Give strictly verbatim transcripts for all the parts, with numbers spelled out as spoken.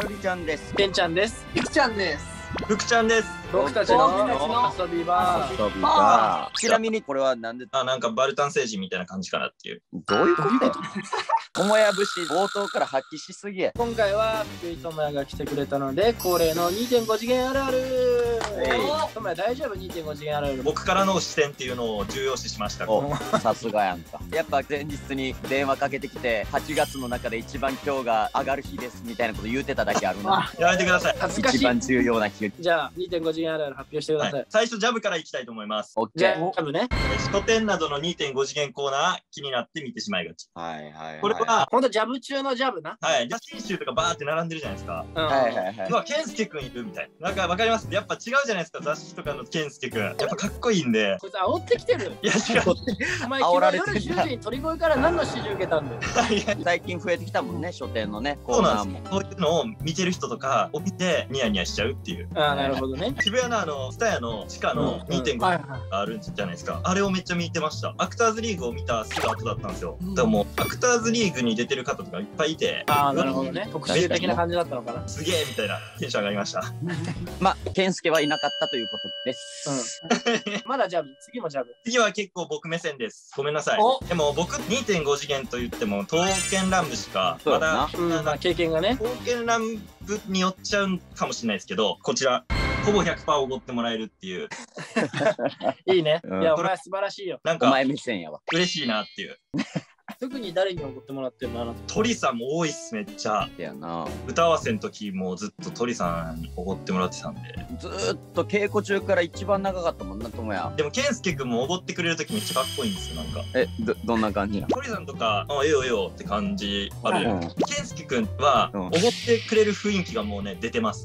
とりちゃんです。けんちゃんです。いくちゃんです。ふくちゃんです。僕たちの遊び場。ちなみにこれはなんで？あ、なんかバルタン星人みたいな感じかなっていう。どういうこと？友也節冒頭から発揮しすぎや。今回は福井智也が来てくれたので恒例の にてんご 次元あるある。智也大丈夫 にてんご 次元あるある。僕からの視点っていうのを重要視しました。さすがやんか。やっぱ前日に電話かけてきてはちがつの中で一番今日が上がる日ですみたいなこと言うてただけあるな。やめてください。恥ずかしい。一番重要な日。じゃあ にてんご 次元あるある発表してください。はい、最初ジャブからいきたいと思います。じゃあジャブね。書店などの にてんご 次元コーナー気になって見てしまいがち。はいはいはい。これは本当ジャブ中のジャブな。はい。写真集とかバーって並んでるじゃないですか。うん、はいはいはい。まあ健介くんいるみたいな。なんかわかります。やっぱ違うじゃないですか、雑誌とかの健介くん。やっぱかっこいいんで。こいつ煽ってきてる。いや違う。お前昨日夜じゅうじに鳥越から何の指示受けたんだよ。最近増えてきたもんね、書店のね。コーナーも。そういうのを見てる人とかを見てニヤニヤしちゃうっていう。ああなるほどね。渋谷のあのスタヤの地下の にてんご あるんじゃないですか。あれをめっちゃ見てました。アクターズリーグを見たすぐ後だったんですよ。でもアクターズリーグに出てる方とかいっぱいいて、ああなるほどね。特集的な感じだったのかな。すげえみたいなテンション上がりました。まあ健介はいなかったということです。まだジャブ。次もジャブ。次は結構僕目線です。ごめんなさい。でも僕 にてんご 次元と言っても刀剣乱舞しかまだ経験がね。刀剣乱舞によっちゃうかもしれないですけど、こちら。ほぼ ひゃくパーセント おごってもらえるっていういいね、うん、いやお前素晴らしいよ。なんかお前目線やわ、嬉しいなっていう特に誰におごってもらってるの？鳥さんも多いっす、めっちゃ。やな。歌合わせの時もずっと鳥さんにおごってもらってたんで。ずーっと稽古中から一番長かったもんな、ともや。でも健介くんもおごってくれる時めっちゃかっこいいんですよ、なんか。え、ど、どんな感じなの？鳥さんとか、あ、ええよええよって感じある。健介くんは、おごってくれる雰囲気がもうね、出てます。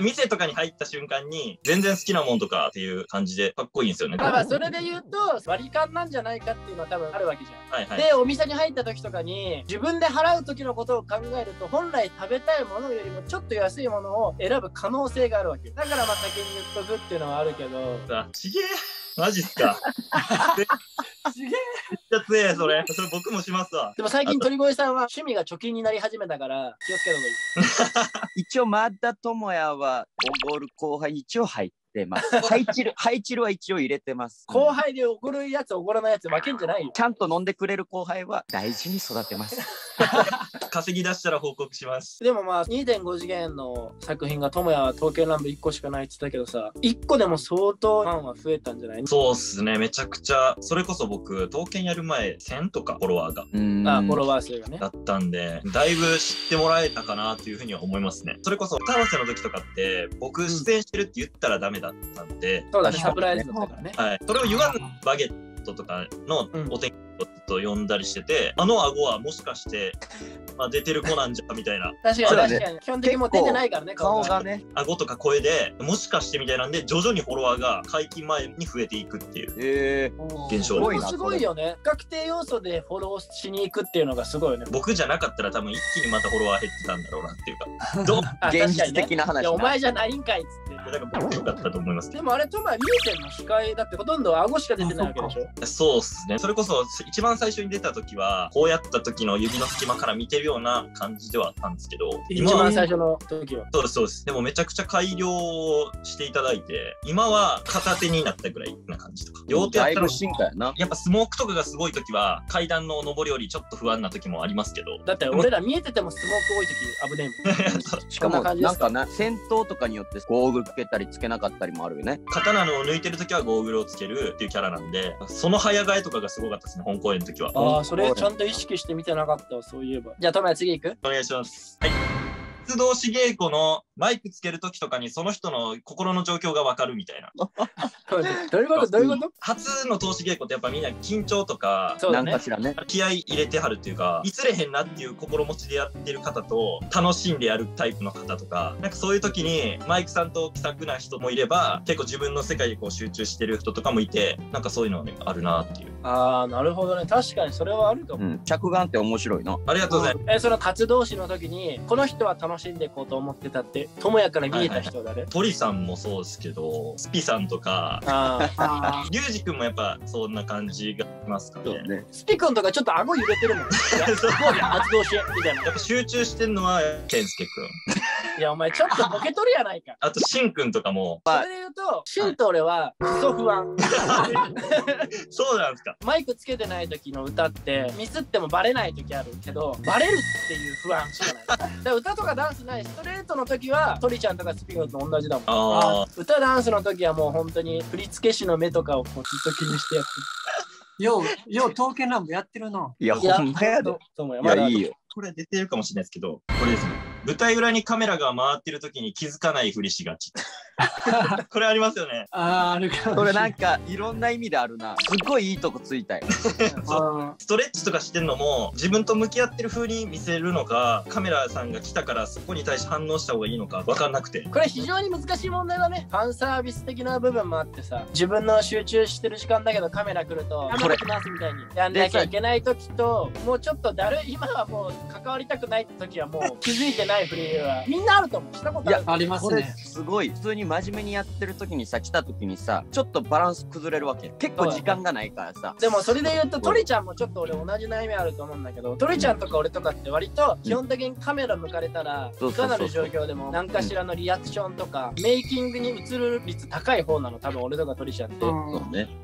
店とかに入った瞬間に、全然好きなもんとかっていう感じでかっこいいんですよね。まあ、それで言うと、割り勘なんじゃないかっていうのは多分。あるわけじゃん。はいはい、でお店に入った時とかに自分で払う時のことを考えると本来食べたいものよりもちょっと安いものを選ぶ可能性があるわけだから、まあ先に言っとくっていうのはあるけどさ。ちげえ、マジっすか。すげえ。めっちゃ強え、それ。それ僕もしますわ。でも最近鳥越さんは趣味が貯金になり始めたから気をつけた方がいい。一応まだ智也はおごる後輩一応入って出ます。ハイチル、ハイチルは一応入れてます。後輩で怒るやつ、怒らないやつ、負けんじゃないよ。ちゃんと飲んでくれる後輩は大事に育てます。稼ぎ出したら報告します。でもまあ にてんご 次元の作品が智也は刀剣乱舞いっこしかないって言ったけどさ、いっこでも相当ファンは増えたんじゃない？そうっすね、めちゃくちゃ。それこそ僕刀剣やる前せんとかフォロワーが、あ、フォロワー数がねだったんで、だいぶ知ってもらえたかなっていうふうには思いますね。それこそ歌合わせの時とかって僕出演してるって言ったらダメだったんで、そうだね、サプライズだったからね。はい、それを言わずバゲットとかのお天気、うんと呼んだりしてて、あの顎はもしかして、まあ、出てる子なんじゃみたいな。確かに確かに。基本的にもう出てないからね、顔がね。顎とか声でもしかしてみたいなんで、徐々にフォロワーが解禁前に増えていくっていう現象。すごいよね。不確定要素でフォローしに行くっていうのがすごいよね。僕じゃなかったら多分一気にまたフォロワー減ってたんだろうなっていうか。どう現実的な話。お前じゃないんかいっつって。だから僕よかったと思います。でもあれとまあ流線の控えだってほとんど顎しか出てないわけでしょ。そうっすね。それこそ一番最初に出た時はこうやった時の指の隙間から見てるような感じではあったんですけど、一番最初の時はそうですそうです。でもめちゃくちゃ改良していただいて、今は片手になったぐらいな感じとか、両手やったら進化やな。やっぱスモークとかがすごい時は階段の上りよりちょっと不安な時もありますけど、だって俺ら見えててもスモーク多い時危ねえもんしかもなんかね、戦闘とかによってゴーグルつけたりつけなかったりもあるよね。刀の抜いてる時はゴーグルをつけるっていうキャラなんで、その早替えとかがすごかったですね、本公演の時は。ああ、それちゃんと意識して見てなかったわ、そういえば。じゃあ智也次行く？お願いします。はい。出動し稽古のマイクつける時とかにその人の心の状況がわかるみたいな。どういうことどういうこと？初の通し稽古ってやっぱみんな緊張とか何かしらね、気合い入れてはるっていうか、いつれへんなっていう心持ちでやってる方と楽しんでやるタイプの方とか、なんかそういう時にマイクさんと気さくな人もいれば、結構自分の世界にこう集中してる人とかもいて、なんかそういうのがあるなっていう。ああなるほどね、確かにそれはあるかも。うん、着眼って面白いな。ありがとうございます。えその活動士の時にこの人は楽しんでいこうと思ってたって智也から見えた人は誰？鳥さんもそうですけど、スピさんとか、あーリュウジ君もやっぱそんな感じがしますかね。スピ君とかちょっと顎揺れてるもん。発動しみたいな。やっぱ集中してんのは健介君。いやお前ちょっとボケとるやないか。あとシン君とかも。それで言うとシンと俺はクソ不安。そうなんですか。マイクつけてない時の歌ってミスってもバレない時あるけど、バレるっていう不安しかない。だから歌とかダンスないストレートの時は鳥ちゃんとかスピ君と同じだもん。あー歌ダンスの時はもう本当に振付師の目とかをこうずっと気にしてやってる。ようよう刀剣乱舞やってるな。いやほんまやで。いやいいよ。これ出てるかもしれないですけど、これですね。舞台裏にカメラが回ってる時に気づかないふりしがち。これありますよね。ああ、あるか。これなんかいろんな意味であるな。すっごいいいとこついたよ。ストレッチとかしてんのも自分と向き合ってる風に見せるのか、カメラさんが来たからそこに対して反応した方がいいのか分かんなくて。これ非常に難しい問題だね。ファンサービス的な部分もあってさ、自分の集中してる時間だけどカメラ来るとカメラ来ますみたいにやんなきゃいけない時と、もうちょっとだるい、今はもう関わりたくないって時はもう気づいてないフリはみんなあると思う。したことある。いやありますね。すごい普通に真面目にやってる時にさ、来た時にさちょっとバランス崩れるわけ。結構時間がないからさ。でもそれで言うと鳥ちゃんもちょっと俺同じ悩みあると思うんだけど、鳥ちゃんとか俺とかって割と基本的にカメラ向かれたらいかなる状況でも何かしらのリアクションとかメイキングに映る率高い方なの多分俺とか鳥ちゃんって。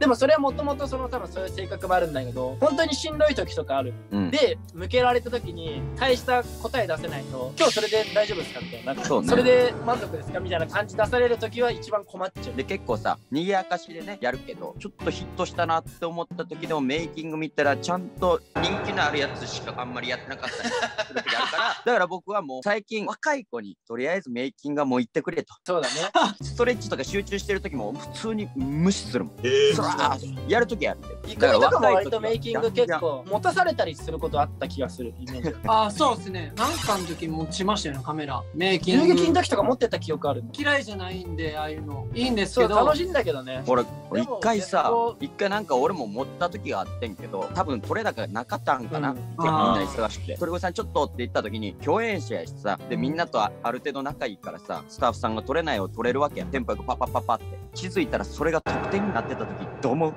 でもそれはもともとその多分そういう性格もあるんだけど、本当にしんどい時とかある。で向けられた時に大した答え出せないと、今日それで大丈夫ですかみたいな、なんか そ,、ね、それで満足ですかみたいな感じ出される時は一番困っちゃう。で結構さ賑やかしでねやるけど、ちょっとヒットしたなって思った時でもメイキング見たらちゃんと人気のあるやつしかあんまりやってなかったりする時あるからだから僕はもう最近若い子にとりあえずメイキングはもう行ってくれと。そうだね。ストレッチとか集中してる時も普通に無視するもん。えー、やる時やるって。いくらとかも割とメイキング結構持たされたりすることあった気がするイメージ。ああそうですね。なんかの時持ちましたよねカメラ。メイキング。銃撃の時とか持ってた記憶ある。嫌いじゃないんでああいうの。いいんですけど。楽しいんだけどね。俺俺一回さ一回なんか俺も持った時があってんけど、多分撮れ高がなかったんかな。結構みんな忙しくて。鳥越さんちょっとって言った時に共演者やしさ、でみんなとある程度仲いいからさ、スタッフさんが撮れないを撮れるわけや。テンポよくパッパッパッパって気づいたらそれが得点になってた時どう思う？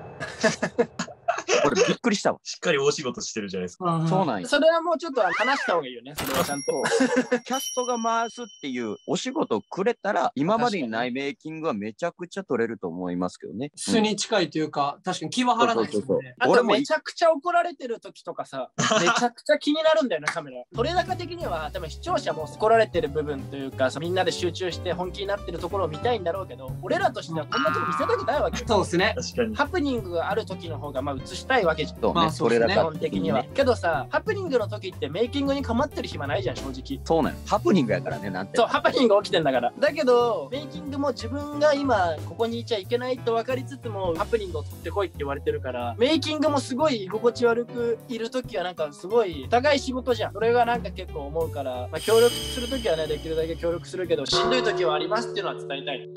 俺びっくりしたわ。しっかり大仕事してるじゃないですか。そうなんや。それはもうちょっと話した方がいいよね。それはちゃんとキャストが回すっていうお仕事をくれたら今までにないメイキングはめちゃくちゃ取れると思いますけどね。素に近いというか、確かに気は張らないですよね。あとめちゃくちゃ怒られてる時とかさ、めちゃくちゃ気になるんだよなカメラ。撮れ高的には多分視聴者も怒られてる部分というか、みんなで集中して本気になってるところを見たいんだろうけど、俺らとしてはこんなとこ見せたくないわけ。そうですね。ハプニングがある時の方がまあ映ししたいわけじゃん。まあそれだけ基本的には。けどさ、ハプニングの時ってメイキングに構ってる暇ないじゃん正直。そうなん。ハプニングやからねなんて。そうハプニング起きてんだから。だけどメイキングも自分が今ここにいちゃいけないと分かりつつもハプニングを取ってこいって言われてるから、メイキングもすごい居心地悪くいる時はなんかすごい高い仕事じゃん。それがなんか結構思うから、まあ協力する時はねできるだけ協力するけど、しんどい時はありますっていうのは伝えたい。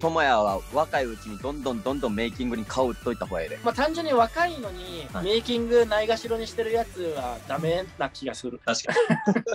智也は若いうちにどんどんどんどんメイキングに顔売っといた方がいいで。まあ単純に若若いのにメイキングないがしろにしてるやつはダメな気がする。確かに